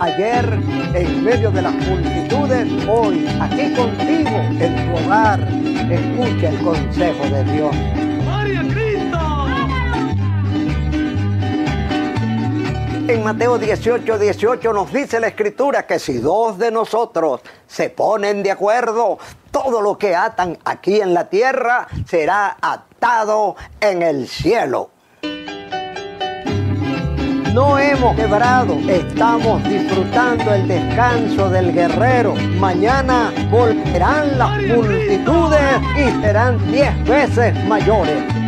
ayer en medio de las multitudes, hoy aquí contigo en tu hogar. Escucha el consejo de Dios. ¡Gloria a Cristo! En Mateo 18.18 nos dice la Escritura que si dos de nosotros se ponen de acuerdo, todo lo que atan aquí en la tierra será atado en el cielo. No hemos quebrado, estamos disfrutando el descanso del guerrero. Mañana volverán las multitudes y serán 10 veces mayores.